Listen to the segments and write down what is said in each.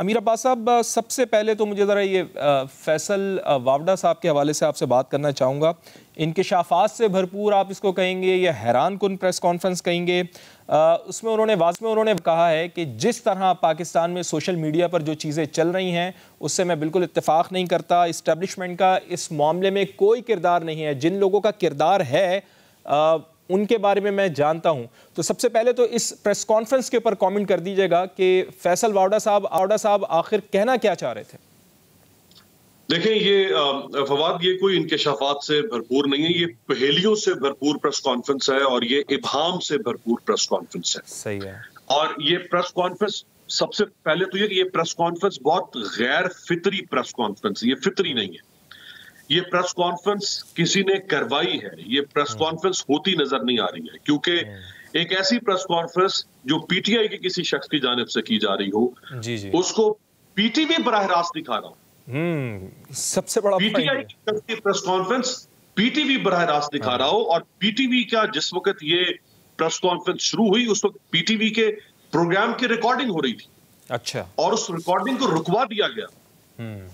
अमीर अब्बास साहब, सबसे पहले तो मुझे ज़रा ये फैसल वावडा साहब के हवाले से आपसे बात करना चाहूँगा। इंकशाफात से भरपूर आप इसको कहेंगे या हैरान कुन प्रेस कॉन्फ्रेंस कहेंगे। उसमें उन्होंने कहा है कि जिस तरह पाकिस्तान में सोशल मीडिया पर जो चीज़ें चल रही हैं उससे मैं बिल्कुल इत्तेफाक नहीं करता। इस्टेब्लिशमेंट का इस मामले में कोई किरदार नहीं है, जिन लोगों का किरदार है उनके बारे में मैं जानता हूं। तो सबसे पहले तो इस प्रेस कॉन्फ्रेंस के ऊपर कमेंट कर दीजिएगा कि फैसल वावडा साहब आखिर कहना क्या चाह रहे थे। देखें, ये फवाद ये कोई इंकशाफात से भरपूर नहीं है, ये पहेलियों से भरपूर प्रेस कॉन्फ्रेंस है और ये इबहाम से भरपूर प्रेस कॉन्फ्रेंस है। सही है। और ये प्रेस कॉन्फ्रेंस सबसे पहले तो ये प्रेस कॉन्फ्रेंस बहुत गैर फितरी प्रेस कॉन्फ्रेंस है, ये फितरी नहीं है। ये प्रेस कॉन्फ्रेंस किसी ने करवाई है, ये प्रेस कॉन्फ्रेंस होती नजर नहीं आ रही है, क्योंकि एक ऐसी प्रेस कॉन्फ्रेंस जो पीटीआई के किसी शख्स की जानिब से की जा रही हो, उसको पीटीवी बराह रास्त दिखा रहा हो। सबसे बड़ा पीटीआई की प्रेस कॉन्फ्रेंस पीटीवी बराह रास्त दिखा रहा हो। और पीटीवी का जिस वक्त ये प्रेस कॉन्फ्रेंस शुरू हुई उस वक्त पीटीवी के प्रोग्राम की रिकॉर्डिंग हो रही थी। अच्छा। और उस रिकॉर्डिंग को रुकवा दिया गया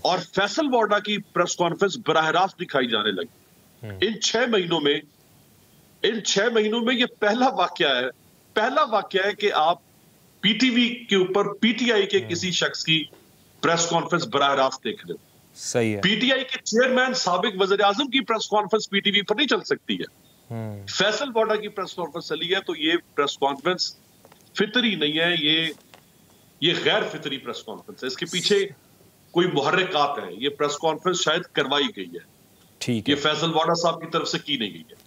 और फैसल वावडा की प्रेस कॉन्फ्रेंस बराह रास्त दिखाई जाने लगी। इन छह महीनों में यह पहला वाकया है कि आप पीटीवी के ऊपर पीटीआई के किसी शख्स की प्रेस कॉन्फ्रेंस बराह रास्त देख रहे हो। सही है। पीटीआई के चेयरमैन साबिक वज़ीर-ए-आज़म की प्रेस कॉन्फ्रेंस पीटीवी पर नहीं चल सकती है, फैसल वावडा की प्रेस कॉन्फ्रेंस चली है। तो ये प्रेस कॉन्फ्रेंस फितरी नहीं है, ये गैर फितरी प्रेस कॉन्फ्रेंस है, इसके पीछे कोई मुहर्रिकात है। ये प्रेस कॉन्फ्रेंस शायद करवाई गई है, ठीक है, ये फैसल वावडा साहब की तरफ से की नहीं गई है।